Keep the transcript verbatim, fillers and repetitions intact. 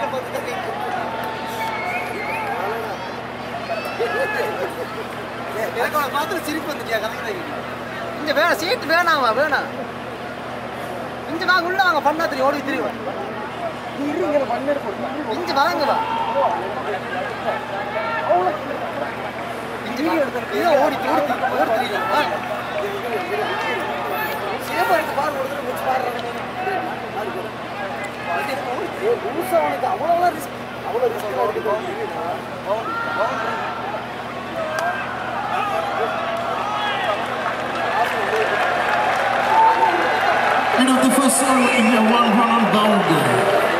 I the first song in the one round boundary.